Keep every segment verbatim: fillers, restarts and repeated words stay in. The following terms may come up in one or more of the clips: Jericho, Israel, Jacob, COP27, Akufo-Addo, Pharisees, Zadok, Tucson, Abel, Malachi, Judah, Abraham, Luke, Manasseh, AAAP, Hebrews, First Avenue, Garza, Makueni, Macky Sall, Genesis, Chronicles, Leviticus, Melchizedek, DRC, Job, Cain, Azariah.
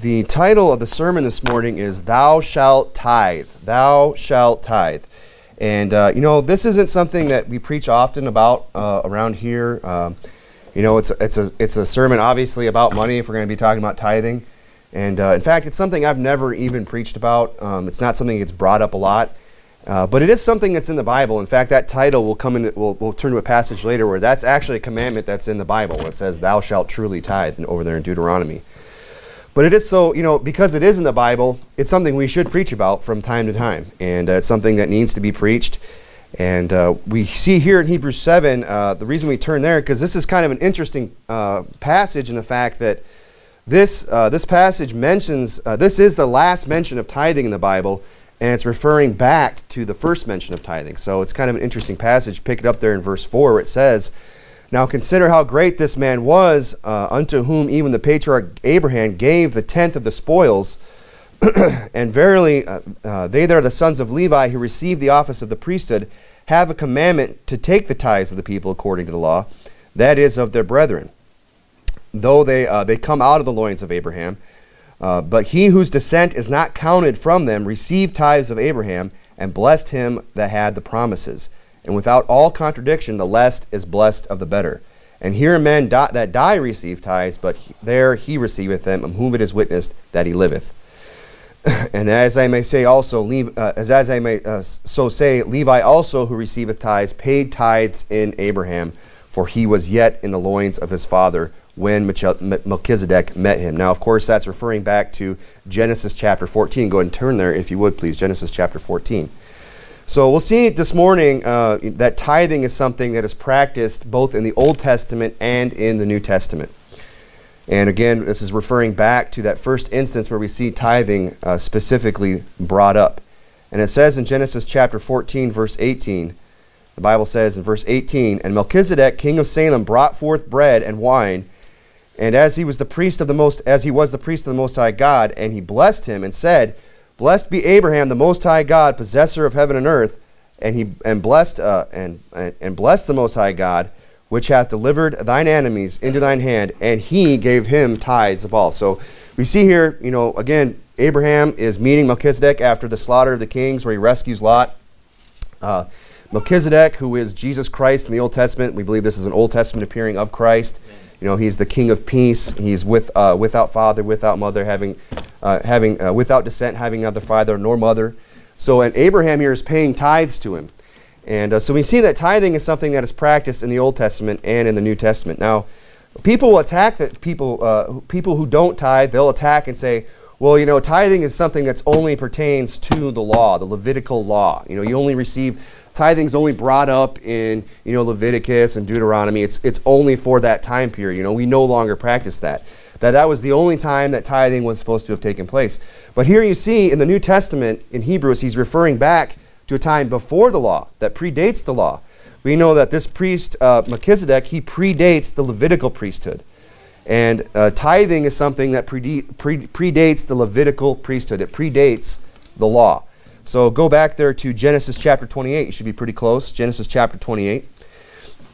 The title of the sermon this morning is Thou Shalt Tithe. Thou Shalt Tithe. And, uh, you know, this isn't something that we preach often about uh, around here. Um, you know, it's, it's, a, it's a sermon, obviously, about money if we're going to be talking about tithing. And, uh, in fact, it's something I've never even preached about. Um, it's not something that's brought up a lot. Uh, but it is something that's in the Bible. In fact, that title will come in, we'll, we'll turn to a passage later where that's actually a commandment that's in the Bible. It says, thou shalt truly tithe, over there in Deuteronomy. But it is so, you know, because it is in the Bible, it's something we should preach about from time to time. And uh, it's something that needs to be preached. And uh, we see here in Hebrews seven, uh, the reason we turn there, because this is kind of an interesting uh, passage in the fact that this, uh, this passage mentions, uh, this is the last mention of tithing in the Bible. And it's referring back to the first mention of tithing. So it's kind of an interesting passage. Pick it up there in verse four where it says, now consider how great this man was, uh, unto whom even the patriarch Abraham gave the tenth of the spoils. And verily, uh, uh, they that are the sons of Levi who receive the office of the priesthood have a commandment to take the tithes of the people according to the law, that is, of their brethren, though they, uh, they come out of the loins of Abraham. Uh, but he whose descent is not counted from them received tithes of Abraham and blessed him that had the promises. And without all contradiction, the less is blessed of the better. And here men die, that die receive tithes, but he, there he receiveth them, of whom it is witnessed that he liveth. And as I may say also, Levi, uh, as, as I may uh, so say, Levi also who receiveth tithes paid tithes in Abraham, for he was yet in the loins of his father when Melchizedek met him. Now, of course, that's referring back to Genesis chapter fourteen. Go ahead and turn there, if you would, please. Genesis chapter fourteen. So we'll see this morning uh, that tithing is something that is practiced both in the Old Testament and in the New Testament. And again, this is referring back to that first instance where we see tithing uh, specifically brought up. And it says in Genesis chapter fourteen, verse eighteen, the Bible says in verse eighteen, and Melchizedek, king of Salem, brought forth bread and wine, and as he was the priest of the most, as he was the priest of the Most High God, and he blessed him and said, "Blessed be Abraham, the Most High God, possessor of heaven and earth," and he and blessed uh, and, and and blessed the Most High God, which hath delivered thine enemies into thine hand, and he gave him tithes of all. So we see here, you know, again, Abraham is meeting Melchizedek after the slaughter of the kings, where he rescues Lot. Uh, Melchizedek, who is Jesus Christ in the Old Testament, we believe this is an Old Testament appearing of Christ. You know, he's the King of Peace. He's with, uh, without father, without mother, having, uh, having uh, without descent, having neither father nor mother. So, and Abraham here is paying tithes to him, and uh, so we see that tithing is something that is practiced in the Old Testament and in the New Testament. Now, people will attack that people, uh, people who don't tithe, they'll attack and say, well, you know, tithing is something that's only pertains to the law, the Levitical law. You know, you only receive. Tithing's only brought up in, you know, Leviticus and Deuteronomy. It's, it's only for that time period. You know, we no longer practice that. That that was the only time that tithing was supposed to have taken place. But here you see in the New Testament, in Hebrews, he's referring back to a time before the law, that predates the law. We know that this priest, uh, Melchizedek, he predates the Levitical priesthood. And uh, tithing is something that pre pre predates the Levitical priesthood. It predates the law. So go back there to Genesis chapter twenty-eight. You should be pretty close. Genesis chapter twenty-eight.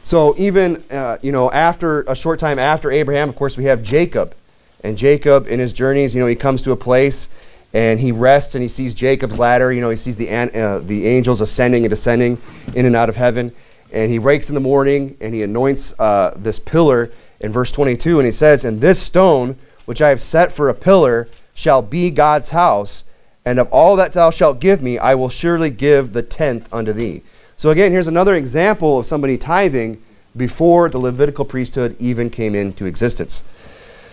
So even, uh, you know, after a short time after Abraham, of course, we have Jacob. And Jacob in his journeys, you know, he comes to a place and he rests and he sees Jacob's ladder. You know, he sees the, an uh, the angels ascending and descending in and out of heaven. And he wakes in the morning and he anoints uh, this pillar in verse twenty-two. And he says, and this stone, which I have set for a pillar, shall be God's house. And of all that thou shalt give me, I will surely give the tenth unto thee. So again, here's another example of somebody tithing before the Levitical priesthood even came into existence.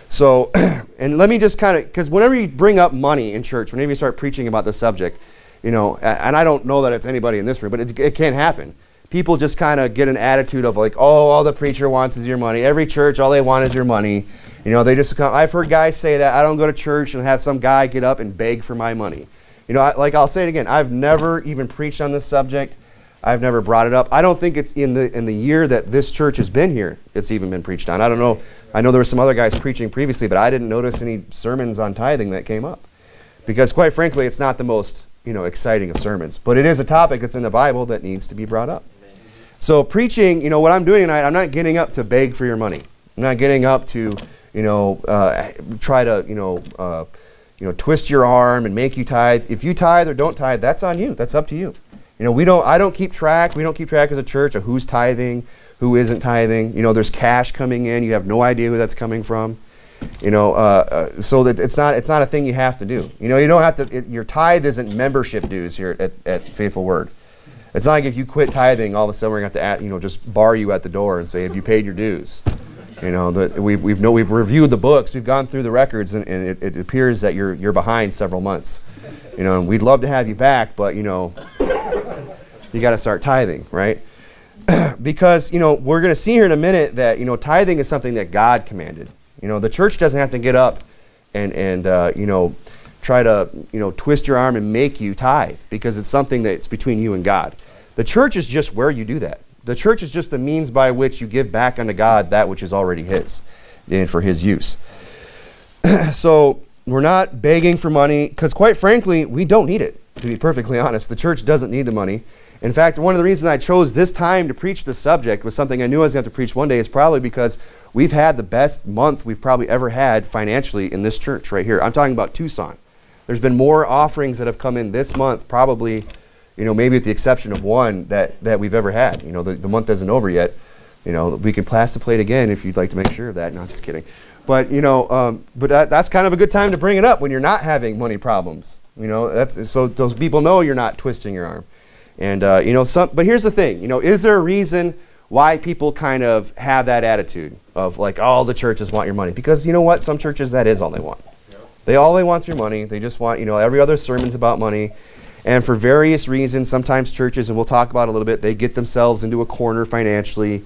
So, and let me just kind of, because whenever you bring up money in church, whenever you start preaching about this subject, you know, and I don't know that it's anybody in this room, but it, it can happen. People just kind of get an attitude of like, oh, all the preacher wants is your money. Every church, all they want is your money. You know, they just come, I've heard guys say that. I don't go to church and have some guy get up and beg for my money. You know, I, like I'll say it again. I've never even preached on this subject. I've never brought it up. I don't think it's in the in the year that this church has been here, it's even been preached on. I don't know. I know there were some other guys preaching previously, but I didn't notice any sermons on tithing that came up. Because quite frankly, it's not the most, you know, exciting of sermons. But it is a topic that's in the Bible that needs to be brought up. So preaching, you know, what I'm doing tonight, I'm not getting up to beg for your money. I'm not getting up to, you know, uh, try to, you know, uh, you know, twist your arm and make you tithe. If you tithe or don't tithe, that's on you. That's up to you. You know, we don't, I don't keep track. We don't keep track as a church of who's tithing, who isn't tithing. You know, there's cash coming in. You have no idea who that's coming from. You know, uh, uh, so that it's not, it's not a thing you have to do. You know, you don't have to, it, your tithe isn't membership dues here at, at Faithful Word. It's not like if you quit tithing, all of a sudden we're going to have to, you know, just bar you at the door and say, have you paid your dues? You know, that we've, we've, no, we've reviewed the books, we've gone through the records, and, and it, it appears that you're, you're behind several months. You know, and we'd love to have you back, but, you know, you got to start tithing, right? Because, you know, we're going to see here in a minute that, you know, tithing is something that God commanded. You know, the church doesn't have to get up and, and uh, you know, try to, you know, twist your arm and make you tithe, because it's something that's between you and God. The church is just where you do that. The church is just the means by which you give back unto God that which is already His and for His use. So we're not begging for money, because quite frankly, we don't need it, to be perfectly honest. The church doesn't need the money. In fact, one of the reasons I chose this time to preach this subject was something I knew I was going to have to preach one day is probably because we've had the best month we've probably ever had financially in this church right here. I'm talking about Tucson. There's been more offerings that have come in this month, probably, you know, maybe with the exception of one that, that we've ever had. You know, the, the month isn't over yet. You know, we can pass the plate again if you'd like to make sure of that. No, I'm just kidding. But, you know, um, but that, that's kind of a good time to bring it up when you're not having money problems. You know, that's, so those people know you're not twisting your arm. And, uh, you know, some, but here's the thing, you know, is there a reason why people kind of have that attitude of like, all the churches want your money? Because you know what? Some churches, that is all they want. Yeah. They all they want is your money. They just want, you know, every other sermon's about money. And for various reasons, sometimes churches, and we'll talk about it a little bit, they get themselves into a corner financially.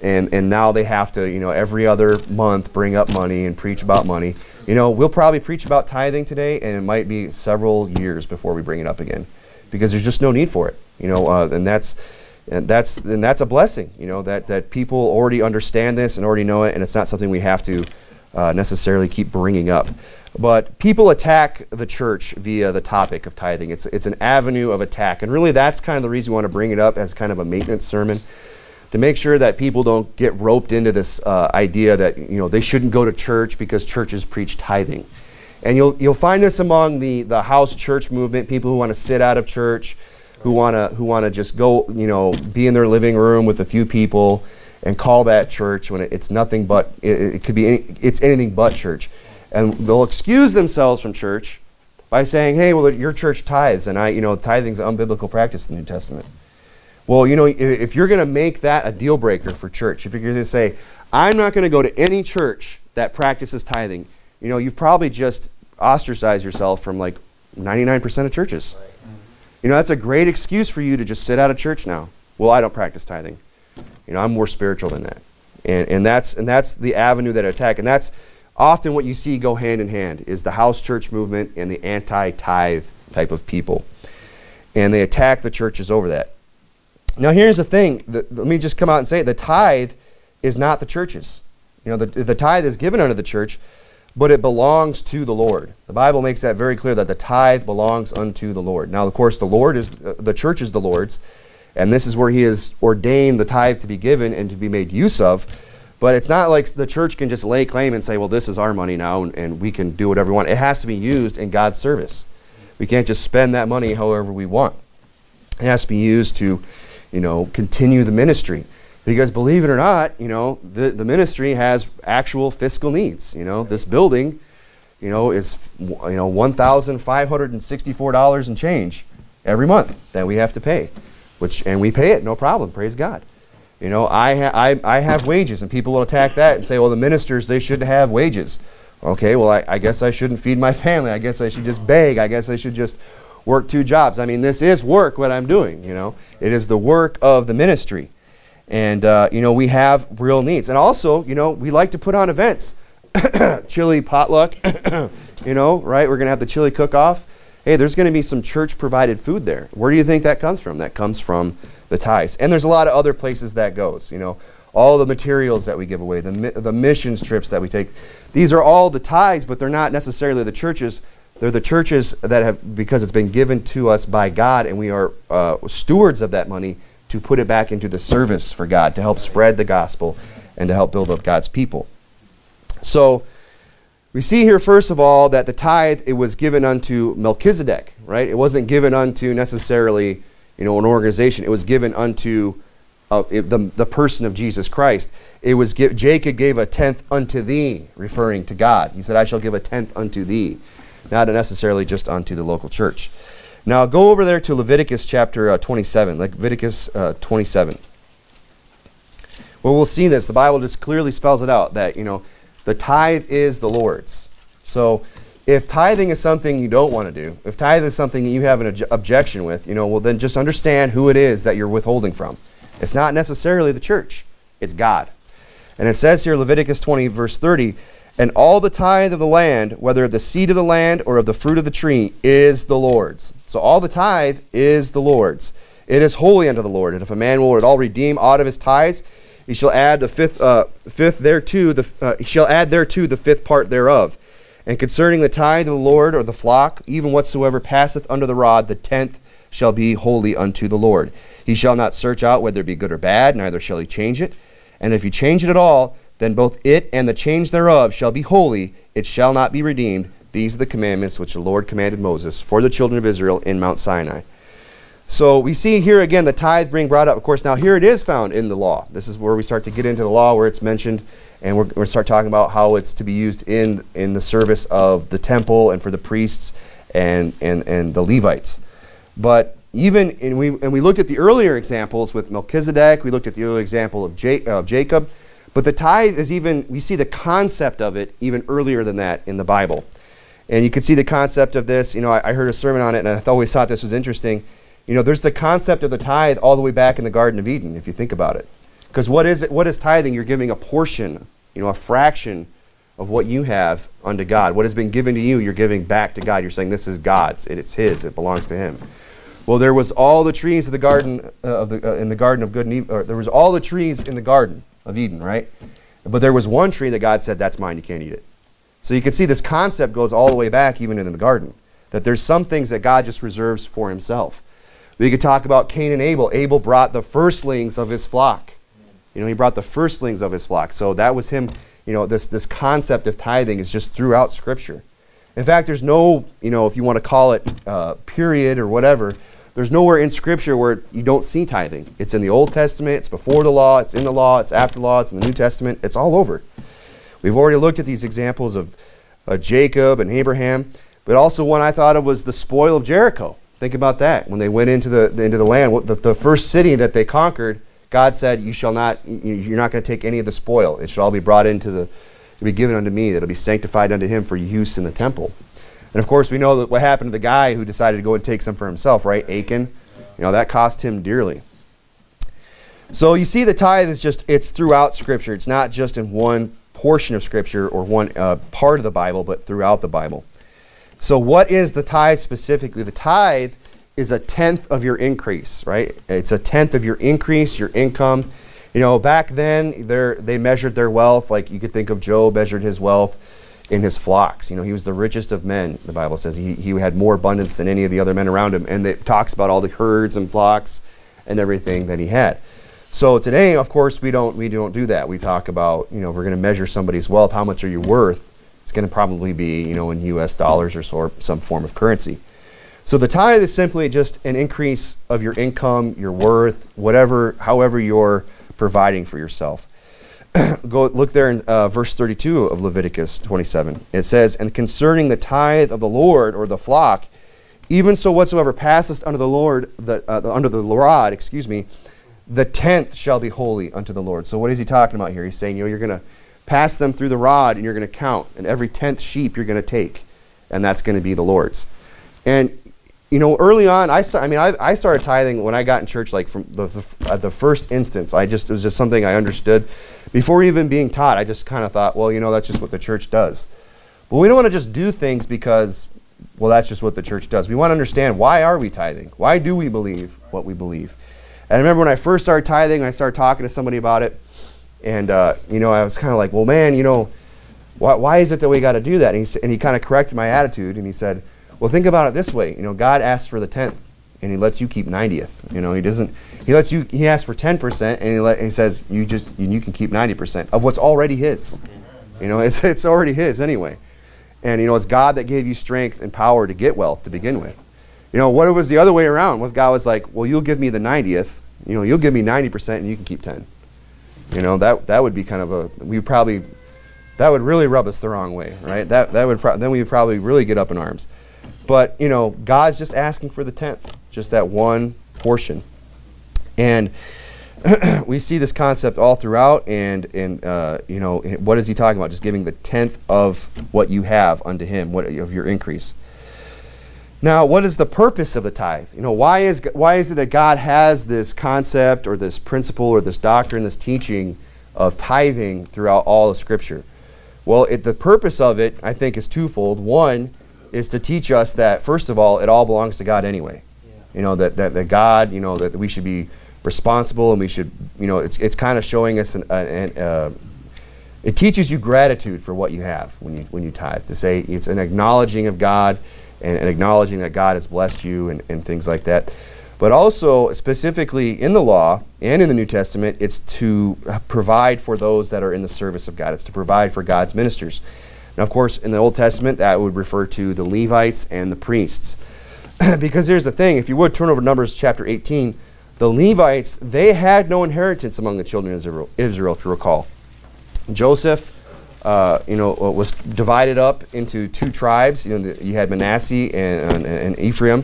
And, and now they have to, you know, every other month bring up money and preach about money. You know, we'll probably preach about tithing today, and it might be several years before we bring it up again, because there's just no need for it. You know, uh, and that's, and that's, and that's a blessing. You know, that that people already understand this and already know it, and it's not something we have to uh, necessarily keep bringing up. But people attack the church via the topic of tithing. It's it's an avenue of attack, and really that's kind of the reason we want to bring it up as kind of a maintenance sermon, to make sure that people don't get roped into this uh, idea that, you know, they shouldn't go to church because churches preach tithing. And you'll you'll find this among the the house church movement, people who want to sit out of church, who wanna who wanna just go, you know, be in their living room with a few people, and call that church when it, it's nothing but it, it could be any, it's anything but church, and they'll excuse themselves from church by saying, hey, well, your church tithes, and I, you know, tithing's an unbiblical practice in the New Testament. Well, you know, if, if you're going to make that a deal breaker for church, if you're going to say, I'm not going to go to any church that practices tithing, you know, you've probably just ostracized yourself from like ninety-nine percent of churches. Right. You know, that's a great excuse for you to just sit out of church now. Well, I don't practice tithing. You know, I'm more spiritual than that. And, and, that's, and that's the avenue that I attack. And that's often what you see go hand in hand, is the house church movement and the anti-tithe type of people. And they attack the churches over that. Now, here's the thing. The, let me just come out and say it. The tithe is not the church's. You know, the, the tithe is given unto the church, but it belongs to the Lord. The Bible makes that very clear, that the tithe belongs unto the Lord. Now, of course, the Lord is uh, the church is the Lord's, and this is where He has ordained the tithe to be given and to be made use of. But it's not like the church can just lay claim and say, "Well, this is our money now, and, and we can do whatever we want." It has to be used in God's service. We can't just spend that money however we want. It has to be used to, you know, continue the ministry. Because believe it or not, you know, the, the ministry has actual fiscal needs. You know, this building, you know, is, you know, one thousand five hundred sixty-four dollars and change every month that we have to pay, which, and we pay it, no problem, praise God. You know, I, ha I, I have wages, and people will attack that and say, well, the ministers, they should have wages. Okay, well, I, I guess I shouldn't feed my family. I guess I should just beg. I guess I should just work two jobs. I mean, this is work, what I'm doing, you know. It is the work of the ministry. And, uh, you know, we have real needs. And also, you know, we like to put on events. Chili potluck, you know, right? We're going to have the chili cook-off. Hey, there's going to be some church-provided food there. Where do you think that comes from? That comes from the tithes. And there's a lot of other places that goes, you know. All the materials that we give away, the, mi the missions trips that we take. These are all the tithes, but they're not necessarily the churches. They're the churches that have, because it's been given to us by God, and we are uh, stewards of that money, to put it back into the service for God, to help spread the gospel and to help build up God's people. So we see here, first of all, that the tithe, it was given unto Melchizedek, right? It wasn't given unto necessarily, you know, an organization. It was given unto uh, it, the, the person of Jesus Christ. It was, give, Jacob gave a tenth unto thee, referring to God. He said, I shall give a tenth unto thee, not necessarily just unto the local church. Now go over there to Leviticus chapter uh, twenty-seven, Leviticus uh, twenty-seven. Well, we'll see this. The Bible just clearly spells it out that, you know, the tithe is the Lord's. So if tithing is something you don't want to do, if tithe is something you have an ob objection with, you know, well, then just understand who it is that you're withholding from. It's not necessarily the church. It's God. And it says here, Leviticus twenty, verse thirty, and all the tithe of the land, whether of the seed of the land or of the fruit of the tree, is the Lord's. So all the tithe is the Lord's. It is holy unto the Lord. And if a man will at all redeem out of his tithes, he shall add the fifth, uh, fifth thereto. The uh, he shall add thereto the fifth part thereof. And concerning the tithe of the Lord or the flock, even whatsoever passeth under the rod, the tenth shall be holy unto the Lord. He shall not search out whether it be good or bad, neither shall he change it. And if he change it at all, then both it and the change thereof shall be holy. It shall not be redeemed. These are the commandments which the Lord commanded Moses for the children of Israel in Mount Sinai. So we see here again the tithe being brought up. Of course, now here it is found in the law. This is where we start to get into the law, where it's mentioned, and we're going to start talking about how it's to be used in, in the service of the temple and for the priests and, and, and the Levites. But even, in we, and we looked at the earlier examples with Melchizedek, we looked at the earlier example of, Ja- of Jacob, but the tithe is even, we see the concept of it even earlier than that in the Bible. And you can see the concept of this. You know, I, I heard a sermon on it, and I always thought this was interesting. You know, there's the concept of the tithe all the way back in the Garden of Eden, if you think about it. Because what is it? What is tithing? You're giving a portion, you know, a fraction of what you have unto God. What has been given to you, you're giving back to God. You're saying, this is God's. It, it's His. It belongs to Him. Well, there was all the trees of the garden uh, of the uh, in the Garden of Good and Evil. Or there was all the trees in the Garden of Eden, right? But there was one tree that God said, that's mine. You can't eat it. So you can see this concept goes all the way back, even in the garden, that there's some things that God just reserves for Himself. We could talk about Cain and Abel. Abel brought the firstlings of his flock. You know, he brought the firstlings of his flock. So that was him, you know, this, this concept of tithing is just throughout Scripture. In fact, there's no, you know, if you want to call it uh, period or whatever, there's nowhere in Scripture where you don't see tithing. It's in the Old Testament, it's before the law, it's in the law, it's after the law, it's in the New Testament, it's all over. We've already looked at these examples of uh, Jacob and Abraham, but also one I thought of was the spoil of Jericho. Think about that. When they went into the, the into the land, what the, the first city that they conquered, God said, "You shall not. You, you're not going to take any of the spoil. It shall all be brought into the, it'll be given unto me. It'll be sanctified unto Him for use in the temple." And of course, we know that what happened to the guy who decided to go and take some for himself, right? Achan. You know that cost him dearly. So you see, the tithe is just it's throughout Scripture. It's not just in one portion of Scripture or one uh, part of the Bible, but throughout the Bible. So what is the tithe specifically? The tithe is a tenth of your increase, right? It's a tenth of your increase, your income. You know, back then, they measured their wealth. Like you could think of Job measured his wealth in his flocks. You know, he was the richest of men, the Bible says. He, he had more abundance than any of the other men around him. And it talks about all the herds and flocks and everything that he had. So today, of course, we don't, we don't do that. We talk about, you know, if we're going to measure somebody's wealth, how much are you worth? It's going to probably be, you know, in U S dollars or, so, or some form of currency. So the tithe is simply just an increase of your income, your worth, whatever, however you're providing for yourself. Go look there in uh, verse thirty-two of Leviticus twenty-seven. It says, and concerning the tithe of the Lord or the flock, even so whatsoever passeth under the Lord, the, uh, the, under the rod, excuse me, the tenth shall be holy unto the Lord. So what is he talking about here? He's saying, you know, you're going to pass them through the rod, and you're going to count. And every tenth sheep you're going to take, and that's going to be the Lord's. And you know, early on, I start, I mean, I, I started tithing when I got in church. Like from the the, uh, the first instance, I just it was just something I understood before even being taught. I just kind of thought, well, you know, that's just what the church does. But we don't want to just do things because, well, that's just what the church does. We want to understand, why are we tithing? Why do we believe what we believe? And I remember when I first started tithing, I started talking to somebody about it. And, uh, you know, I was kind of like, well, man, you know, why, why is it that we got to do that? And he, and he kind of corrected my attitude, and he said, well, think about it this way. You know, God asks for the tenth, and He lets you keep ninetieth. You know, He doesn't, He lets you, He asks for ten percent, and He, let, and he says, you just, you, you can keep ninety percent of what's already His. You know, it's, it's already his anyway. And, you know, it's God that gave you strength and power to get wealth to begin with. You know, what if it was the other way around? What if God was like, well, you'll give me the ninetieth. You know, you'll give me ninety percent and you can keep ten. You know, that, that would be kind of a, we probably, that would really rub us the wrong way, right? That, that would pro then we would probably really get up in arms. But, you know, God's just asking for the tenth, just that one portion. And we see this concept all throughout, and, and uh, you know, what is he talking about? Just giving the tenth of what you have unto him, what, of your increase. Now, what is the purpose of the tithe? You know, why is, why is it that God has this concept or this principle or this doctrine, this teaching of tithing throughout all of Scripture? Well, it, the purpose of it, I think, is twofold. One is to teach us that, first of all, it all belongs to God anyway. Yeah. You know, that, that, that God, you know, that we should be responsible, and we should, you know, it's, it's kind of showing us, an, an, an, uh, it teaches you gratitude for what you have when you, when you tithe. To say it's an acknowledging of God, and, and acknowledging that God has blessed you, and, and things like that. But also, specifically in the law and in the New Testament, it's to provide for those that are in the service of God. It's to provide for God's ministers. Now, of course, in the Old Testament, that would refer to the Levites and the priests. Because here's the thing, if you would, turn over to Numbers chapter eighteen. The Levites, they had no inheritance among the children of Israel, if you recall. Joseph, uh, you know, was divided up into two tribes. You know, you had Manasseh and, and, and Ephraim.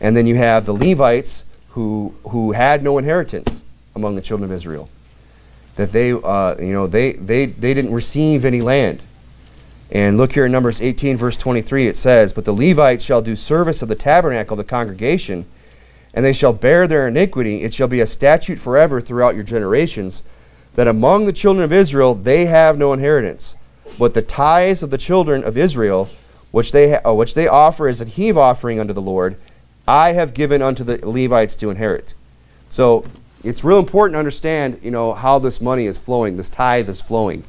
And then you have the Levites who, who had no inheritance among the children of Israel. That they, uh, you know, they, they, they didn't receive any land. And look here in Numbers eighteen, verse twenty-three, it says, "But the Levites shall do service of the tabernacle of the congregation, and they shall bear their iniquity. It shall be a statute forever throughout your generations, that among the children of Israel they have no inheritance. But the tithes of the children of Israel, which they, ha which they offer as a heave offering unto the Lord, I have given unto the Levites to inherit." So it's real important to understand, you know, how this money is flowing, this tithe is flowing.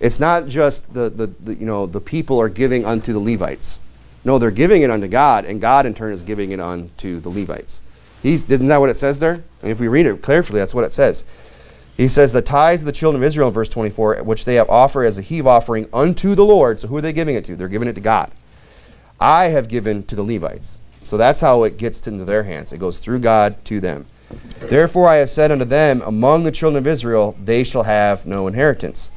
It's not just the, the, the, you know, the people are giving unto the Levites. No, they're giving it unto God, and God in turn is giving it unto the Levites. He's, isn't that what it says there? I mean, if we read it carefully, that's what it says. He says, "The tithes of the children of Israel," in verse twenty-four, "which they have offered as a heave offering unto the Lord." So who are they giving it to? They're giving it to God. "I have given to the Levites." So that's how it gets into their hands. It goes through God to them. "Therefore I have said unto them, among the children of Israel, they shall have no inheritance."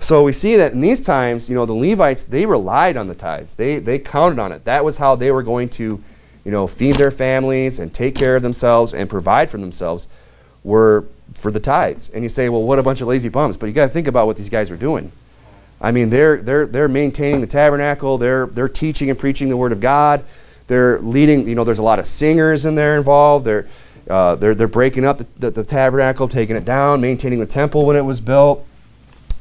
So we see that in these times, you know, the Levites, they relied on the tithes. They, they counted on it. That was how they were going to, you know, feed their families and take care of themselves and provide for themselves, were for the tithes. And you say, well, what a bunch of lazy bums. But you got to think about what these guys were doing. I mean, they're, they're, they're maintaining the tabernacle. They're, they're teaching and preaching the word of God. They're leading, you know, there's a lot of singers in there involved. They're, uh, they're, they're breaking up the, the, the tabernacle, taking it down, maintaining the temple when it was built.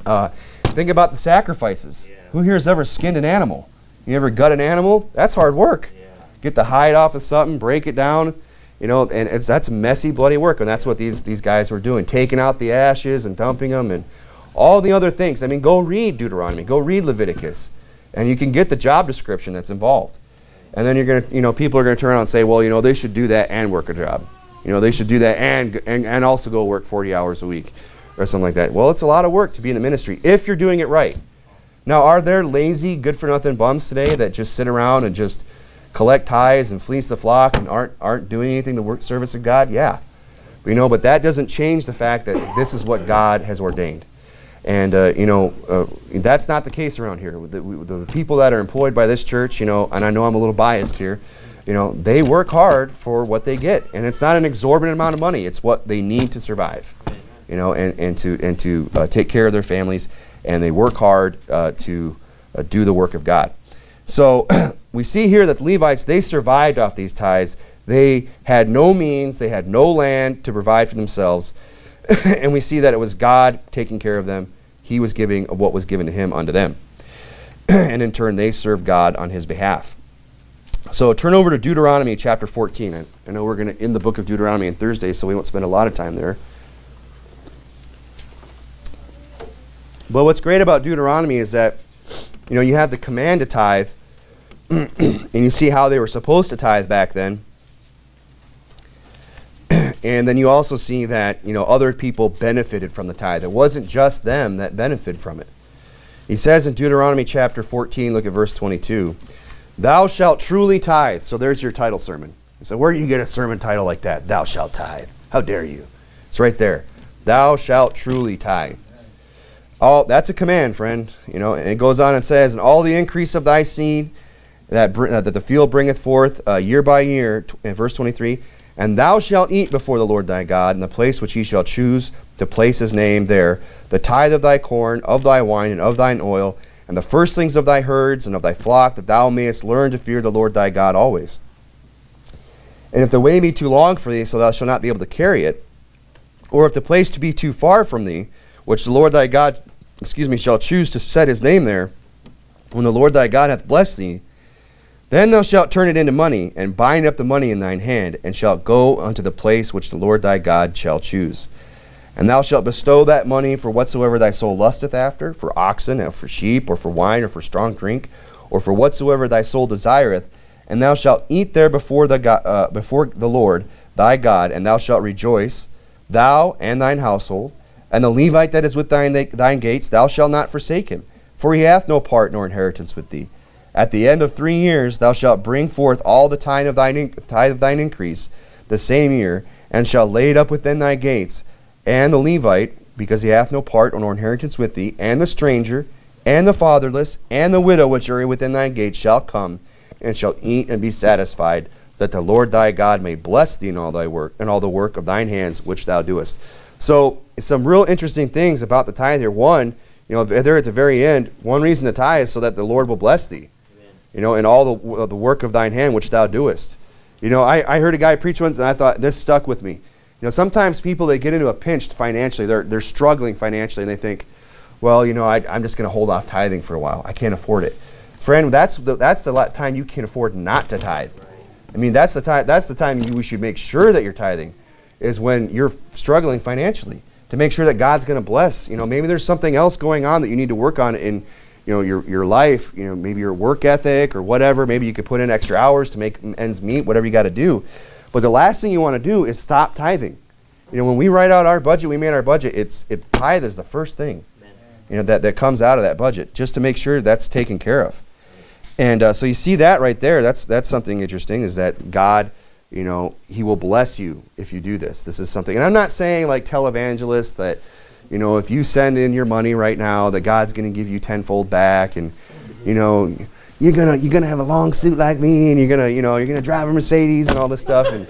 Uh, think about the sacrifices. Yeah. Who here has ever skinned an animal? You ever gut an animal? That's hard work. Yeah. Get the hide off of something, break it down, you know, and it's, that's messy, bloody work. And that's what these, these guys were doing, taking out the ashes and dumping them and all the other things. I mean, go read Deuteronomy, go read Leviticus, and you can get the job description that's involved. And then you're going to, you know, people are going to turn around and say, well, you know, they should do that and work a job. You know, they should do that and, and, and also go work forty hours a week or something like that. Well, it's a lot of work to be in the ministry if you're doing it right. Now, are there lazy, good-for-nothing bums today that just sit around and just collect tithes and fleece the flock and aren't, aren't doing anything to work service of God? Yeah. You know, but that doesn't change the fact that this is what God has ordained. And, uh, you know, uh, that's not the case around here. The, we, the people that are employed by this church, you know, and I know I'm a little biased here, you know, they work hard for what they get. And it's not an exorbitant amount of money. It's what they need to survive, you know, and, and to, and to uh, take care of their families. And they work hard uh, to uh, do the work of God. So we see here that the Levites, they survived off these tithes. They had no means. They had no land to provide for themselves. And we see that it was God taking care of them. He was giving of what was given to him unto them. And in turn, they served God on his behalf. So turn over to Deuteronomy chapter fourteen. I, I know we're going to end the book of Deuteronomy on Thursday, so we won't spend a lot of time there. But what's great about Deuteronomy is that, you know, you have the command to tithe, and you see how they were supposed to tithe back then. And then you also see that, you know, other people benefited from the tithe. It wasn't just them that benefited from it. He says in Deuteronomy chapter fourteen, look at verse twenty-two, thou shalt truly tithe. So there's your title sermon. So where do you get a sermon title like that? Thou shalt tithe. How dare you? It's right there. Thou shalt truly tithe. All, that's a command, friend. You know, and it goes on and says, and all the increase of thy seed that, uh, that the field bringeth forth uh, year by year, in verse twenty-three, and thou shalt eat before the Lord thy God in the place which he shall choose to place his name there, the tithe of thy corn, of thy wine, and of thine oil, and the firstlings of thy herds and of thy flock, that thou mayest learn to fear the Lord thy God always. And if the way be too long for thee, so thou shalt not be able to carry it, or if the place to be too far from thee, which the Lord thy God, excuse me, shall choose to set his name there, when the Lord thy God hath blessed thee, then thou shalt turn it into money, and bind up the money in thine hand, and shalt go unto the place which the Lord thy God shall choose. And thou shalt bestow that money for whatsoever thy soul lusteth after, for oxen, or for sheep, or for wine, or for strong drink, or for whatsoever thy soul desireth. And thou shalt eat there before the, God, uh, before the Lord thy God, and thou shalt rejoice, thou and thine household. And the Levite that is with thine, thine gates, thou shalt not forsake him, for he hath no part nor inheritance with thee. At the end of three years thou shalt bring forth all the tithe of thine, tithe of thine increase the same year, and shalt lay it up within thy gates. And the Levite, because he hath no part nor inheritance with thee, and the stranger, and the fatherless, and the widow which are within thy gates shall come, and shall eat and be satisfied, that the Lord thy God may bless thee in all thy work, and all the work of thine hands which thou doest. So some real interesting things about the tithe here. One, you know, they're at the very end. One reason to tithe is so that the Lord will bless thee. You know, in all the, uh, the work of thine hand which thou doest. You know, I, I heard a guy preach once, and I thought, this stuck with me. You know, sometimes people, they get into a pinch financially. They're, they're struggling financially, and they think, well, you know, I, I'm just going to hold off tithing for a while. I can't afford it. Friend, that's the, that's the time you can afford not to tithe. I mean, that's the, that's the time you should make sure that you're tithing, is when you're struggling financially, to make sure that God's going to bless. You know, maybe there's something else going on that you need to work on in, you know, your, your life, you know, maybe your work ethic or whatever. Maybe you could put in extra hours to make ends meet, whatever you got to do. But the last thing you want to do is stop tithing. You know, when we write out our budget, we made our budget, it's, it, tithe is the first thing, you know, that, that comes out of that budget, just to make sure that's taken care of. And uh, so you see that right there. That's, that's something interesting, is that God, you know, he will bless you if you do this. This is something, and I'm not saying like televangelists that, you know, if you send in your money right now, that God's going to give you tenfold back, and you know, you're gonna you're gonna have a long suit like me, and you're gonna you know you're gonna drive a Mercedes and all this stuff, and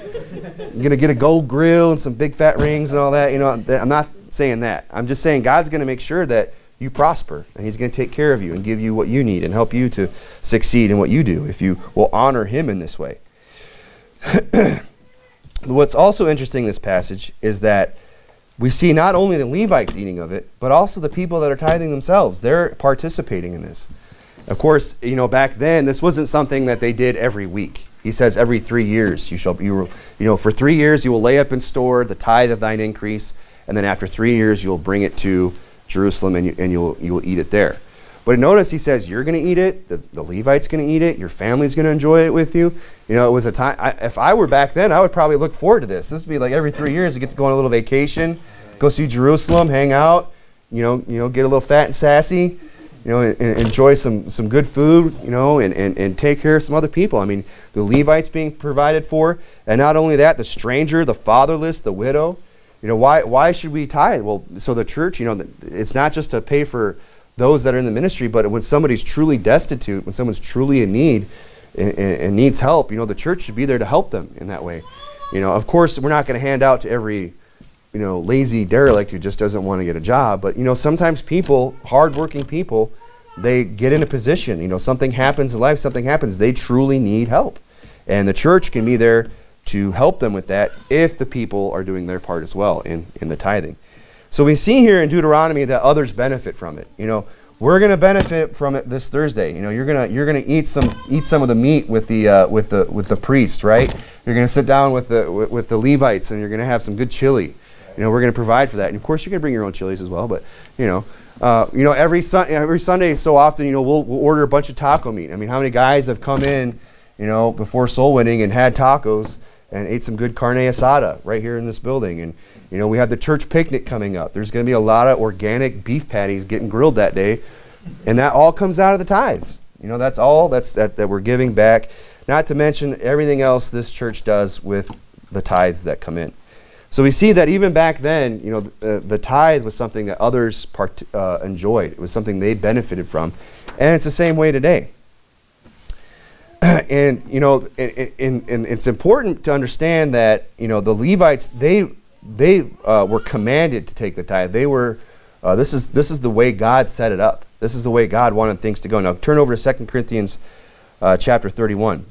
you're gonna get a gold grill and some big fat rings and all that. You know, I'm not saying that. I'm just saying God's going to make sure that you prosper, and he's going to take care of you and give you what you need and help you to succeed in what you do if you will honor him in this way. What's also interesting in this passage is that we see not only the Levites eating of it, but also the people that are tithing themselves. They're participating in this. Of course, you know, back then, this wasn't something that they did every week. He says every three years you shall, you will, you know, for three years you will lay up and store the tithe of thine increase, and then after three years you'll bring it to Jerusalem, and, you, and you'll, you will eat it there. But notice he says you're going to eat it, the, the Levite's going to eat it, your family's going to enjoy it with you. You know, it was a time, I, if I were back then, I would probably look forward to this. This would be like every three years you get to go on a little vacation, go see Jerusalem, hang out, you know, you know, get a little fat and sassy, you know, and, and enjoy some, some good food, you know, and, and, and take care of some other people. I mean, the Levites being provided for, and not only that, the stranger, the fatherless, the widow. You know, why, why should we tithe? Well, so the church, you know, it's not just to pay for those that are in the ministry, but when somebody's truly destitute, when someone's truly in need and, and, and needs help, you know, the church should be there to help them in that way. You know, of course, we're not going to hand out to every, you know, lazy derelict who just doesn't want to get a job. But, you know, sometimes people, hardworking people, they get in a position, you know, something happens in life, something happens, they truly need help. And the church can be there to help them with that if the people are doing their part as well in, in the tithing. So we see here in Deuteronomy that others benefit from it. You know, we're going to benefit from it this Thursday. You know, you're going to you're going to eat some eat some of the meat with the uh, with the with the priest, right? You're going to sit down with the with, with the Levites, and you're going to have some good chili. You know, we're going to provide for that, and of course, you're going to bring your own chilies as well. But you know, uh, you know, every sun every Sunday, so often, you know, we'll we'll order a bunch of taco meat. I mean, how many guys have come in, you know, before soul winning and had tacos and ate some good carne asada right here in this building? And you know, we have the church picnic coming up. There's going to be a lot of organic beef patties getting grilled that day And that all comes out of the tithes. You know, that's all that's that, that we're giving back. Not to mention everything else this church does with the tithes that come in. So we see that even back then, you know, the, the tithe was something that others part, uh, enjoyed. It was something they benefited from. And it's the same way today. And, you know, and, and, and it's important to understand that, you know, the Levites, they, they uh, were commanded to take the tithe. They were, uh, this, is, this is the way God set it up. This is the way God wanted things to go. Now turn over to Second Corinthians uh, chapter thirty-one.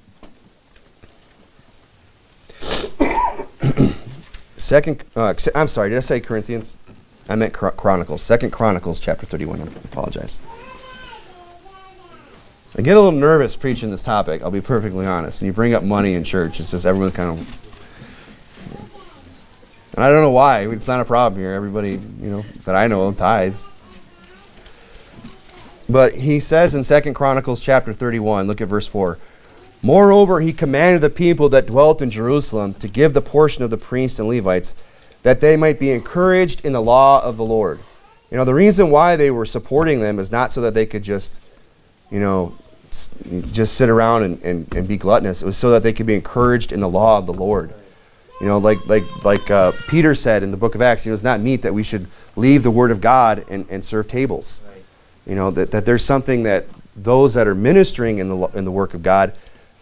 Second, uh, I'm sorry, did I say Corinthians? I meant Chron Chronicles. Second Chronicles chapter thirty-one. I apologize. I get a little nervous preaching this topic, I'll be perfectly honest. And you bring up money in church, it's just everyone kind of... And I don't know why. It's not a problem here. Everybody, you know, that I know of tithes. But he says in Second Chronicles chapter thirty-one, look at verse four. Moreover, he commanded the people that dwelt in Jerusalem to give the portion of the priests and Levites, that they might be encouraged in the law of the Lord. You know, the reason why they were supporting them is not so that they could just, you know, just sit around and, and, and be gluttonous. It was so that they could be encouraged in the law of the Lord. You know, like, like, like uh, Peter said in the book of Acts, you know, it's not meet that we should leave the word of God and, and serve tables. You know, that, that there's something that those that are ministering in the, in the work of God,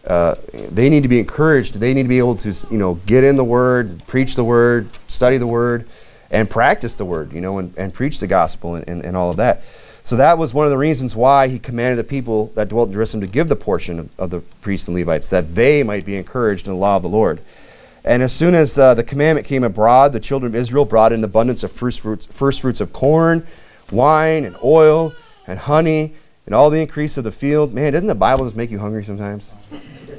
Uh, they need to be encouraged. They need to be able to, you know, get in the Word, preach the Word, study the Word, and practice the Word, you know, and, and preach the gospel and, and, and all of that. So that was one of the reasons why he commanded the people that dwelt in Jerusalem to give the portion of, of the priests and Levites, that they might be encouraged in the law of the Lord. And as soon as uh, the commandment came abroad, the children of Israel brought in abundance of first fruits, first fruits of corn, wine, and oil, and honey, and all the increase of the field. Man, doesn't the Bible just make you hungry sometimes?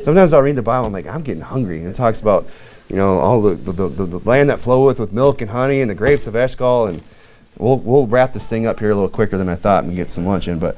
Sometimes I'll read the Bible, I'm like, I'm getting hungry. And it talks about, you know, all the, the, the, the land that floweth with milk and honey and the grapes of Eshcol. And we'll, we'll wrap this thing up here a little quicker than I thought and get some lunch in. But,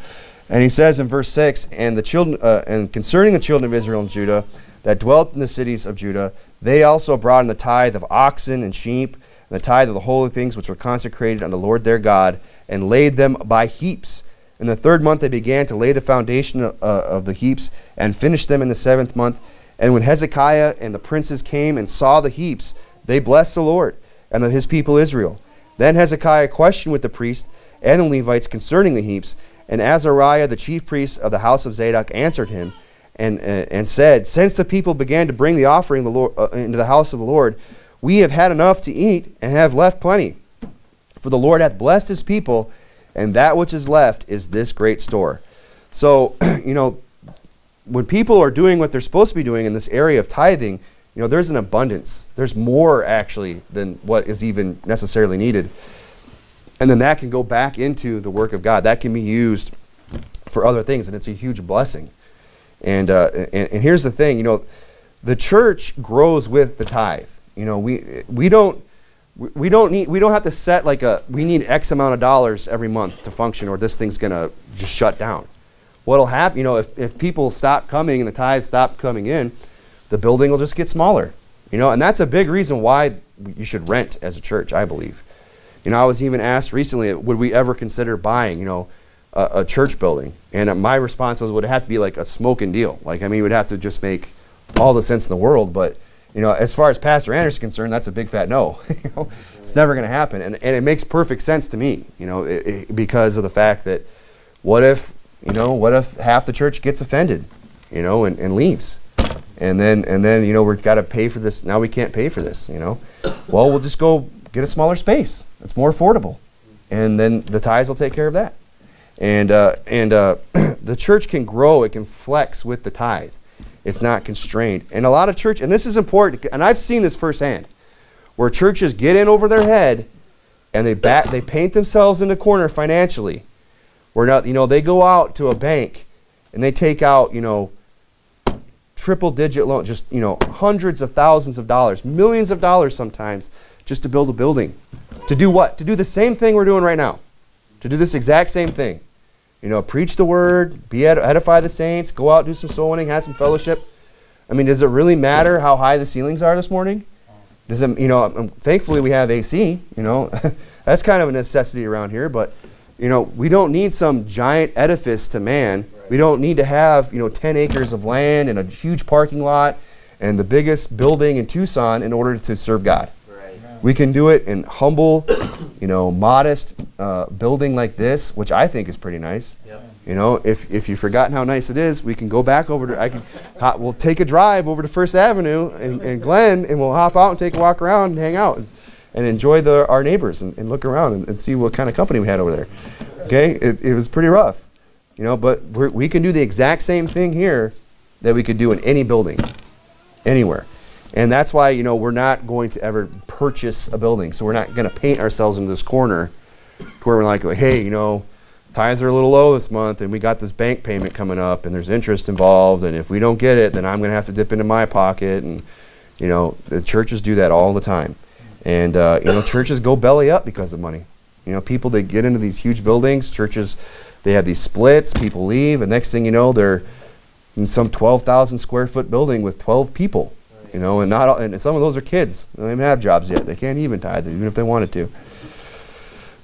and he says in verse six, and, the children, uh, and concerning the children of Israel and Judah that dwelt in the cities of Judah, they also brought in the tithe of oxen and sheep, and the tithe of the holy things which were consecrated unto the Lord their God, and laid them by heaps. In the third month they began to lay the foundation of, uh, of the heaps, and finished them in the seventh month. And when Hezekiah and the princes came and saw the heaps, they blessed the Lord and the, his people Israel. Then Hezekiah questioned with the priests and the Levites concerning the heaps. And Azariah, the chief priest of the house of Zadok, answered him and, uh, and said, since the people began to bring the offering the Lord, uh, into the house of the Lord, we have had enough to eat and have left plenty. For the Lord hath blessed his people, and that which is left is this great store. So, you know, when people are doing what they're supposed to be doing in this area of tithing, you know, there's an abundance. There's more, actually, than what is even necessarily needed. And then that can go back into the work of God. That can be used for other things, and it's a huge blessing. And, uh, and, and here's the thing, you know, the church grows with the tithe. You know, we, we don't... We don't need. We don't have to set like a. We need X amount of dollars every month to function, or this thing's gonna just shut down. What'll happen? You know, if if people stop coming and the tithes stop coming in, the building will just get smaller. You know, and that's a big reason why you should rent as a church, I believe. You know, I was even asked recently, would we ever consider buying, you know, a, a church building? And uh, my response was, would it have to be like a smoking deal? Like, I mean, it would have to just make all the sense in the world, but. You know, as far as Pastor Anderson is concerned, that's a big fat no. You know, it's never going to happen. And, and it makes perfect sense to me, you know, it, it, because of the fact that what if, you know, what if half the church gets offended, you know, and, and leaves? And then, and then, you know, we've got to pay for this. Now we can't pay for this, you know. Well, we'll just go get a smaller space. It's more affordable. And then the tithes will take care of that. And, uh, and uh, the church can grow. It can flex with the tithe. It's not constrained. And a lot of church, and this is important, and I've seen this firsthand, where churches get in over their head and they bat, they paint themselves in the corner financially. Where not, you know, they go out to a bank and they take out, you know, triple digit loan, just, you know, hundreds of thousands of dollars, millions of dollars sometimes, just to build a building. To do what? To do the same thing we're doing right now. To do this exact same thing. You know, preach the word, be ed edify the saints, go out, do some soul winning, have some fellowship. I mean, does it really matter how high the ceilings are this morning? Does it, you know, um, thankfully we have A C, you know. That's kind of a necessity around here, but You know, we don't need some giant edifice to man. Right. We don't need to have, you know, ten acres of land and a huge parking lot and the biggest building in Tucson in order to serve God. Right. We can do it in humble, you know, modest uh, building like this, which I think is pretty nice. Yep. You know, if, if you've forgotten how nice it is, we can go back over to, I can, hop, we'll take a drive over to First Avenue and, and Glenn, and we'll hop out and take a walk around and hang out and, and enjoy the, our neighbors and, and look around and, and see what kind of company we had over there. Okay, it, it was pretty rough. You know, but we're, we can do the exact same thing here that we could do in any building, anywhere. And that's why, you know, we're not going to ever purchase a building. So we're not going to paint ourselves in this corner where we're like, hey, you know, tithes are a little low this month, and we got this bank payment coming up, and there's interest involved, and if we don't get it, then I'm going to have to dip into my pocket. And, you know, the churches do that all the time. And, uh, you know, churches go belly up because of money. You know, people that get into these huge buildings, churches, they have these splits, people leave, and next thing you know, they're in some twelve thousand square foot building with twelve people. You know, and not all, and some of those are kids. They don't even have jobs yet. They can't even tithe, even if they wanted to.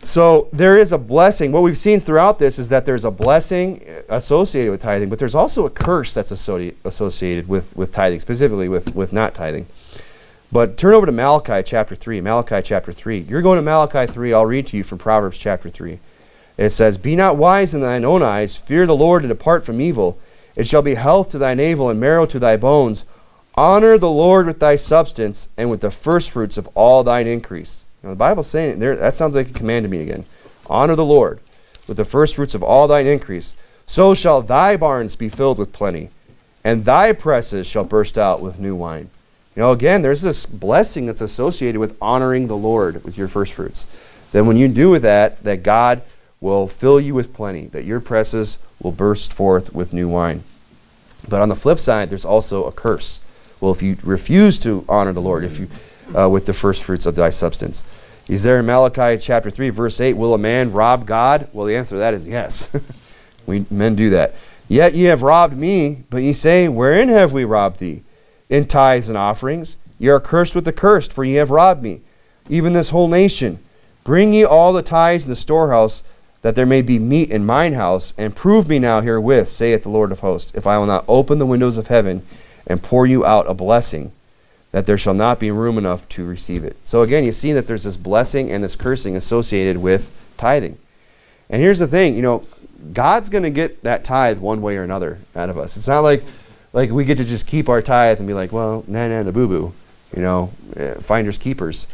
So there is a blessing. What we've seen throughout this is that there's a blessing associated with tithing, but there's also a curse that's associated with, with tithing, specifically with, with not tithing. But turn over to Malachi chapter three. Malachi chapter three. You're going to Malachi three. I'll read to you from Proverbs chapter three. It says, "Be not wise in thine own eyes. Fear the Lord and depart from evil. It shall be health to thy navel and marrow to thy bones. Honor the Lord with thy substance and with the firstfruits of all thine increase." You know, the Bible's saying it there. That sounds like a command to me again. Honor the Lord with the first fruits of all thine increase. So shall thy barns be filled with plenty, and thy presses shall burst out with new wine. You know, again, there's this blessing that's associated with honoring the Lord with your first fruits. Then when you do with that, that God will fill you with plenty, that your presses will burst forth with new wine. But on the flip side, there's also a curse. Well, if you refuse to honor the Lord, if you Uh, with the first fruits of thy substance. He's there in Malachi chapter three, verse eight. Will a man rob God? Well, the answer to that is yes. We men do that. Yet ye have robbed me, but ye say, wherein have we robbed thee? In tithes and offerings. Ye are cursed with the cursed, for ye have robbed me, even this whole nation. Bring ye all the tithes in the storehouse, that there may be meat in mine house, and prove me now herewith, saith the Lord of hosts, if I will not open the windows of heaven and pour you out a blessing, that there shall not be room enough to receive it. So again, you see that there's this blessing and this cursing associated with tithing. And here's the thing, you know, God's going to get that tithe one way or another out of us. It's not like, like we get to just keep our tithe and be like, well, na-na, the boo-boo, you know, uh, finders, keepers.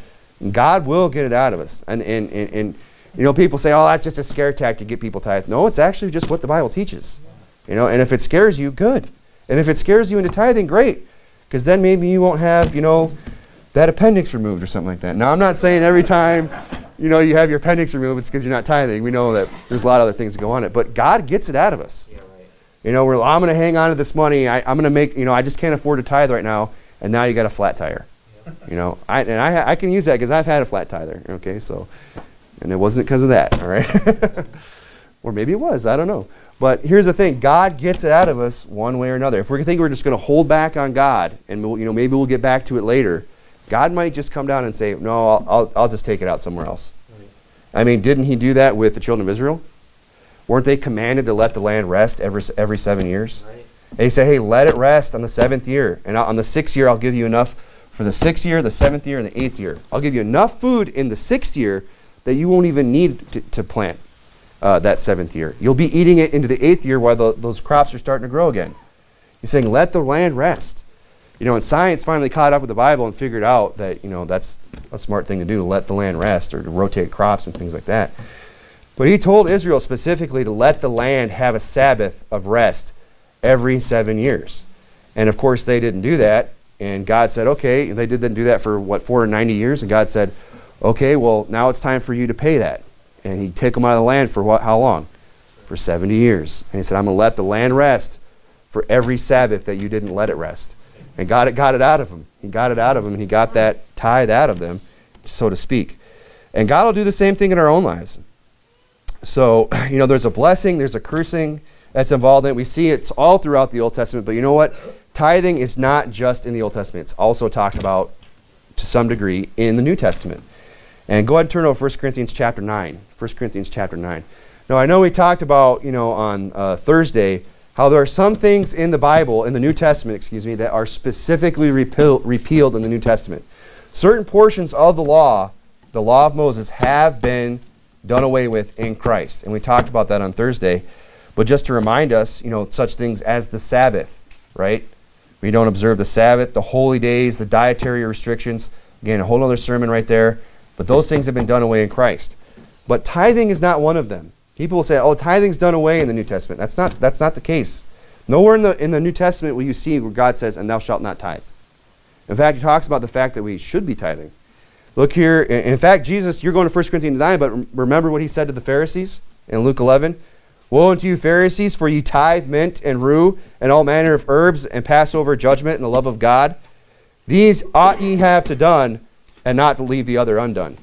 God will get it out of us. And, and, and, and, you know, people say, oh, that's just a scare tactic to get people tithe. No, it's actually just what the Bible teaches. You know, and if it scares you, good. And if it scares you into tithing, great. Because then maybe you won't have, you know, that appendix removed or something like that. Now, I'm not saying every time, you know, you have your appendix removed, it's because you're not tithing. We know that there's a lot of other things that go on it. But God gets it out of us. Yeah, right. You know, we're, I'm going to hang on to this money. I, I'm going to make, you know, I just can't afford to tithe right now. And now you got a flat tire. Yeah. You know, I, and I, I can use that because I've had a flat tire. Okay, so, and it wasn't because of that, all right? Or maybe it was, I don't know. But here's the thing, God gets it out of us one way or another. If we think we're just going to hold back on God, and we'll, you know, maybe we'll get back to it later, God might just come down and say, no, I'll, I'll, I'll just take it out somewhere else. Right. I mean, didn't he do that with the children of Israel? Weren't they commanded to let the land rest every, every seven years? Right. They say, hey, let it rest on the seventh year. And I'll, on the sixth year, I'll give you enough for the sixth year, the seventh year, and the eighth year. I'll give you enough food in the sixth year that you won't even need to, to plant. Uh, that seventh year. You'll be eating it into the eighth year while the, those crops are starting to grow again. He's saying, let the land rest. You know, and science finally caught up with the Bible and figured out that, you know, that's a smart thing to do, to let the land rest or to rotate crops and things like that. But he told Israel specifically to let the land have a Sabbath of rest every seven years. And of course, they didn't do that. And God said, okay, they didn't do that for, what, four hundred ninety years? And God said, okay, well, now it's time for you to pay that. And he'd take them out of the land for what, how long? For seventy years. And he said, I'm going to let the land rest for every Sabbath that you didn't let it rest. And God got it out of them. He got it out of them, and he got that tithe out of them, so to speak. And God will do the same thing in our own lives. So, you know, there's a blessing, there's a cursing that's involved in it. We see it's all throughout the Old Testament, but you know what? Tithing is not just in the Old Testament. It's also talked about to some degree in the New Testament. And go ahead and turn over First Corinthians chapter nine. First Corinthians chapter nine. Now, I know we talked about, you know, on uh, Thursday, how there are some things in the Bible, in the New Testament, excuse me, that are specifically repeal, repealed in the New Testament. Certain portions of the law, the law of Moses, have been done away with in Christ. And we talked about that on Thursday. But just to remind us, you know, such things as the Sabbath, right? We don't observe the Sabbath, the holy days, the dietary restrictions. Again, a whole other sermon right there. But those things have been done away in Christ. But tithing is not one of them. People will say, oh, tithing's done away in the New Testament. That's not, that's not the case. Nowhere in the, in the New Testament will you see where God says, and thou shalt not tithe. In fact, he talks about the fact that we should be tithing. Look here. In fact, Jesus, you're going to First Corinthians nine, but remember what he said to the Pharisees in Luke eleven? Woe unto you, Pharisees, for ye tithe mint and rue and all manner of herbs and pass over judgment and the love of God. These ought ye have to done and not to leave the other undone.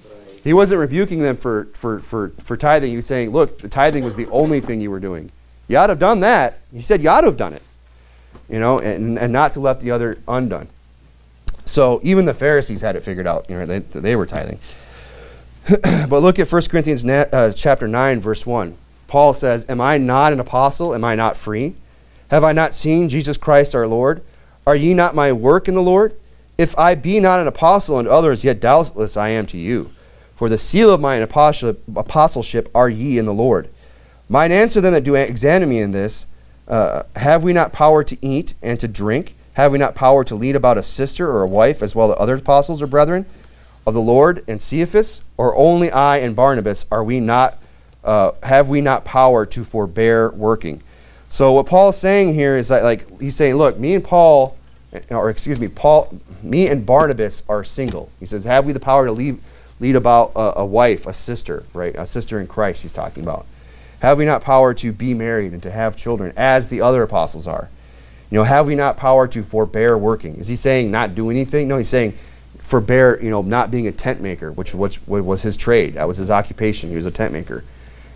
He wasn't rebuking them for, for, for, for tithing. He was saying, look, the tithing was the only thing you were doing. You ought to have done that. He said you ought to have done it, you know, and, and not to let the other undone. So even the Pharisees had it figured out. You know, they, they were tithing. But look at First Corinthians chapter nine, verse one. Paul says, am I not an apostle? Am I not free? Have I not seen Jesus Christ our Lord? Are ye not my work in the Lord? If I be not an apostle unto others, yet doubtless I am to you. For the seal of mine apostleship are ye in the Lord. Mine answer them that do examine me in this, uh, have we not power to eat and to drink? Have we not power to lead about a sister or a wife, as well as other apostles or brethren of the Lord and Cephas? Or only I and Barnabas are we not, uh, have we not power to forbear working? So what Paul's saying here is that, like, he's saying, look, me and Paul, or excuse me, Paul, me and Barnabas are single. He says, have we the power to leave? Lead about a, a wife, a sister, right? A sister in Christ he's talking about. Have we not power to be married and to have children as the other apostles are? You know, have we not power to forbear working? Is he saying not do anything? No, he's saying forbear, you know, not being a tent maker, which, which was his trade. That was his occupation. He was a tent maker.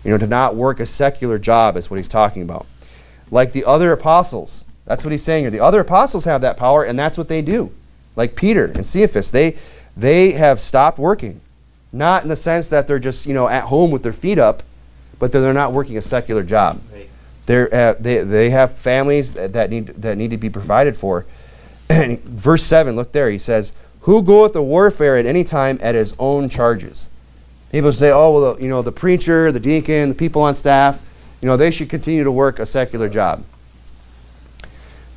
You know, to not work a secular job is what he's talking about. Like the other apostles. That's what he's saying here. The other apostles have that power, and that's what they do. Like Peter and Cephas, they, they have stopped working. Not in the sense that they're just, you know, at home with their feet up, but that they're not working a secular job. Right. They're, uh, they, they have families that need, that need to be provided for. And verse seven, look there, he says, who goeth to warfare at any time at his own charges? People say, oh, well, the, you know, the preacher, the deacon, the people on staff, you know, they should continue to work a secular job.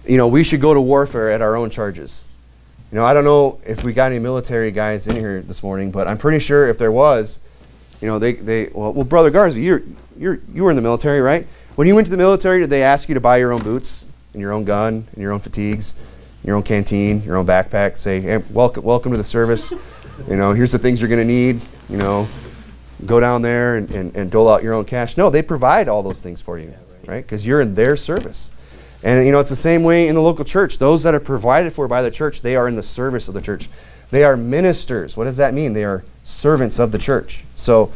You know, we should go to warfare at our own charges. You know, I don't know if we got any military guys in here this morning, but I'm pretty sure if there was, you know, they, they well, well Brother Garza, you're, you're, you were in the military, right? When you went to the military, did they ask you to buy your own boots and your own gun and your own fatigues, your own canteen, your own backpack, say, hey, welcome, welcome to the service. You know, here's the things you're going to need. You know, go down there and, and, and dole out your own cash. No, they provide all those things for you, right? Because you're in their service. And, you know, it's the same way in the local church. Those that are provided for by the church, they are in the service of the church. They are ministers. What does that mean? They are servants of the church. So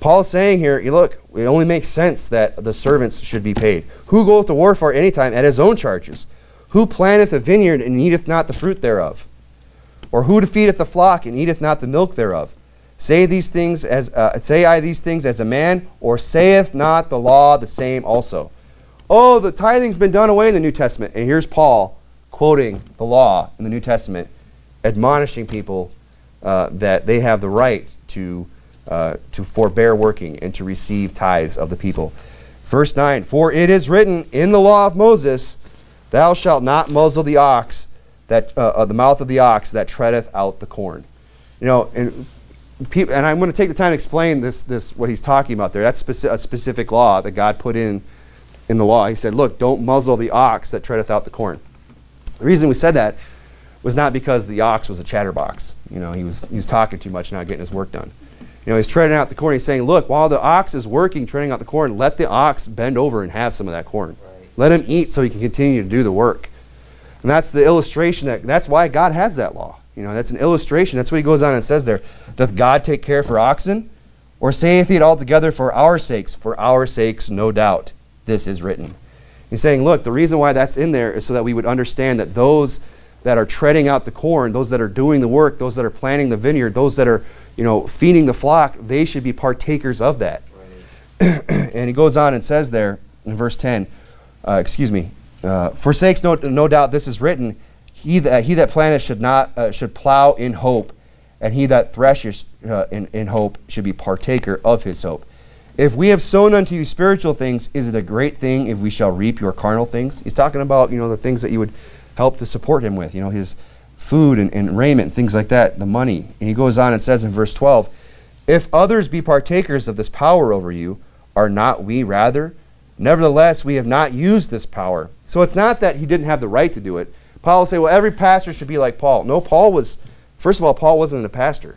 Paul's saying here, you look, it only makes sense that the servants should be paid. Who goeth to warfare any time at his own charges? Who planteth a vineyard and eateth not the fruit thereof? Or who feedeth the flock and eateth not the milk thereof? Say these things as uh, say I these things as a man, or saith not the law the same also? Oh, the tithing's been done away in the New Testament. And here's Paul quoting the law in the New Testament, admonishing people uh, that they have the right to, uh, to forbear working and to receive tithes of the people. Verse nine, for it is written in the law of Moses, thou shalt not muzzle the ox, that, uh, uh, the mouth of the ox that treadeth out the corn. You know, and, and I'm going to take the time to explain this, this, what he's talking about there. That's speci- a specific law that God put in in the law. He said, look, don't muzzle the ox that treadeth out the corn. The reason we said that was not because the ox was a chatterbox. You know, he was, he was talking too much, not getting his work done. You know, he's treading out the corn. He's saying, look, while the ox is working, treading out the corn, let the ox bend over and have some of that corn. Right. Let him eat so he can continue to do the work. And that's the illustration. That, that's why God has that law. You know, that's an illustration. That's what he goes on and says there. Doth God take care for oxen? Or saith he it altogether for our sakes? For our sakes, no doubt. This is written. He's saying, look, the reason why that's in there is so that we would understand that those that are treading out the corn, those that are doing the work, those that are planting the vineyard, those that are you know, feeding the flock, they should be partakers of that. Right. And he goes on and says there in verse ten, uh, excuse me, uh, forsakes no, no doubt this is written, he that, he that planteth should not uh, should plow in hope, and he that threshes uh, in, in hope should be partaker of his hope. If we have sown unto you spiritual things, is it a great thing if we shall reap your carnal things? He's talking about, you know, the things that you would help to support him with, you know, his food and, and raiment, and things like that, the money. And he goes on and says in verse twelve, if others be partakers of this power over you, are not we rather? Nevertheless, we have not used this power. So it's not that he didn't have the right to do it. Paul will say, well, every pastor should be like Paul. No, Paul was, first of all, Paul wasn't a pastor.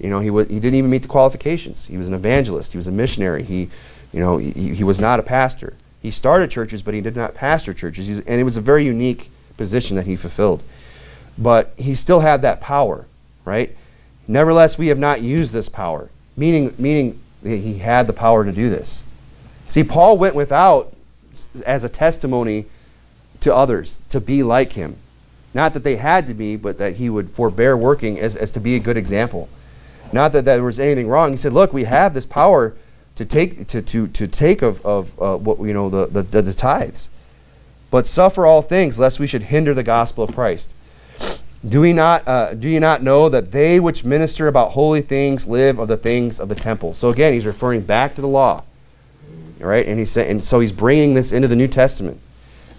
You know, he, was, he didn't even meet the qualifications. He was an evangelist. He was a missionary. He, you know, he, he was not a pastor. He started churches, but he did not pastor churches. He was, and it was a very unique position that he fulfilled. But he still had that power, right? Nevertheless, we have not used this power, meaning, meaning that he had the power to do this. See, Paul went without as a testimony to others, to be like him. Not that they had to be, but that he would forbear working as, as to be a good example. Not that there was anything wrong. He said, look, we have this power to take, to, to, to take of, of uh, what, you know, the, the, the tithes. But suffer all things, lest we should hinder the gospel of Christ. Do, we not, uh, do you not know that they which minister about holy things live of the things of the temple? So again, he's referring back to the law. All right? And, he's and so he's bringing this into the New Testament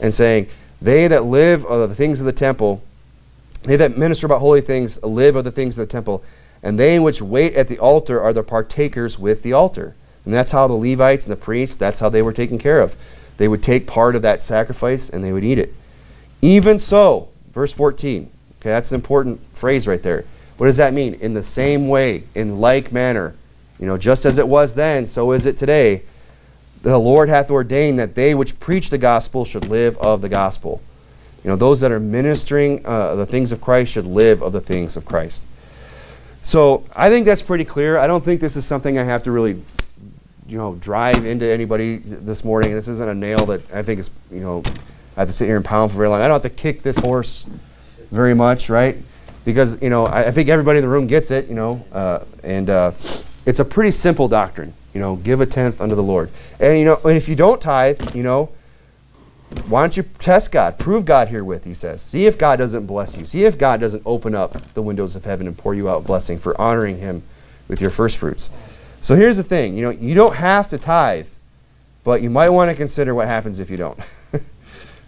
and saying, they that live of the things of the temple, they that minister about holy things live of the things of the temple, and they which wait at the altar are the partakers with the altar. And that's how the Levites and the priests, that's how they were taken care of. They would take part of that sacrifice and they would eat it. Even so, verse fourteen, okay, that's an important phrase right there. What does that mean? In the same way, in like manner, you know, just as it was then, so is it today. The Lord hath ordained that they which preach the gospel should live of the gospel. You know, those that are ministering uh, the things of Christ should live of the things of Christ. So I think that's pretty clear. I don't think this is something I have to really, you know, drive into anybody this morning. This isn't a nail that I think is, you know, I have to sit here and pound for very long. I don't have to kick this horse very much, right? Because, you know, I, I think everybody in the room gets it, you know, uh, and uh, it's a pretty simple doctrine. You know, give a tenth unto the Lord. And, you know, and if you don't tithe, you know, why don't you test God? Prove God herewith, he says. See if God doesn't bless you. See if God doesn't open up the windows of heaven and pour you out blessing for honoring him with your first fruits. So here's the thing. You know, you don't have to tithe, but you might want to consider what happens if you don't.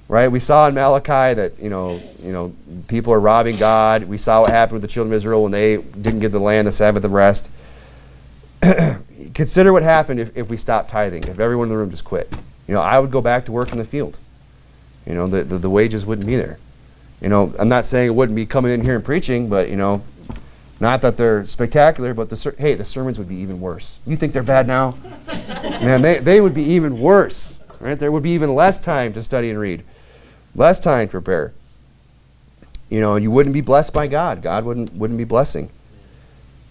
Right? We saw in Malachi that, you know, you know, people are robbing God. We saw what happened with the children of Israel when they didn't give the land the Sabbath of rest. Consider what happened if, if we stopped tithing, if everyone in the room just quit. You know, I would go back to work in the field. You know, the, the, the wages wouldn't be there. You know, I'm not saying it wouldn't be coming in here and preaching, but, you know, not that they're spectacular, but, the hey, the sermons would be even worse. You think they're bad now? Man, they, they would be even worse, right? There would be even less time to study and read, less time to prepare. You know, and you wouldn't be blessed by God. God wouldn't, wouldn't be blessing.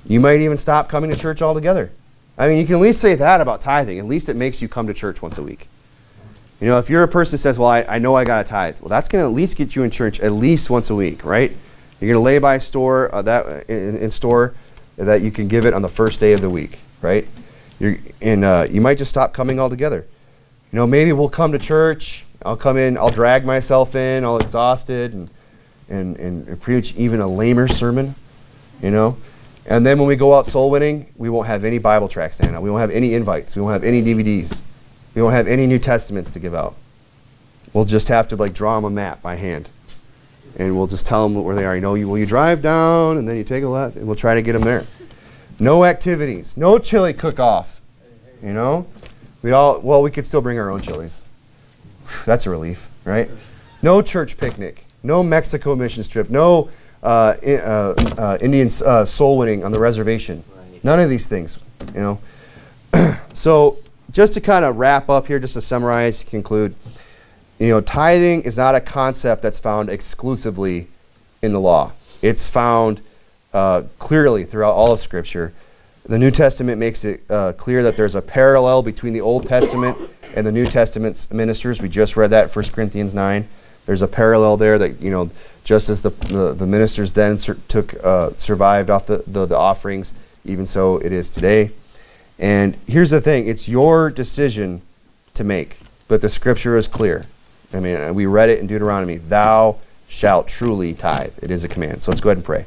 You might even stop coming to church altogether. I mean, you can at least say that about tithing. At least it makes you come to church once a week. You know, if you're a person that says, well, I, I know I got to tithe. Well, that's going to at least get you in church at least once a week, right? You're going to lay by a store, uh, that, in, in store that you can give it on the first day of the week, right? You're, and uh, you might just stop coming altogether. You know, maybe we'll come to church. I'll come in. I'll drag myself in, all exhausted, and, and, and preach even a lamer sermon, you know? And then when we go out soul winning, we won't have any Bible tracts to hand out. We won't have any invites. We won't have any D V Ds. We won't have any New Testaments to give out. We'll just have to like draw them a map by hand. And we'll just tell them where they are. You know, you, well, you drive down and then you take a left and we'll try to get them there. No activities. No chili cook-off. You know? We all, well, we could still bring our own chilies. That's a relief, right? No church picnic. No Mexico missions trip. No uh, in, uh, uh, Indian uh, soul winning on the reservation. None of these things, you know? So, just to kind of wrap up here, just to summarize, conclude, you know, tithing is not a concept that's found exclusively in the law. It's found uh, clearly throughout all of Scripture. The New Testament makes it uh, clear that there's a parallel between the Old Testament and the New Testament's ministers. We just read that, First Corinthians nine. There's a parallel there that, you know, just as the, the, the ministers then sur took, uh, survived off the, the, the offerings, even so it is today. And here's the thing, it's your decision to make, but the scripture is clear. I mean, we read it in Deuteronomy, thou shalt truly tithe. It is a command. So let's go ahead and pray.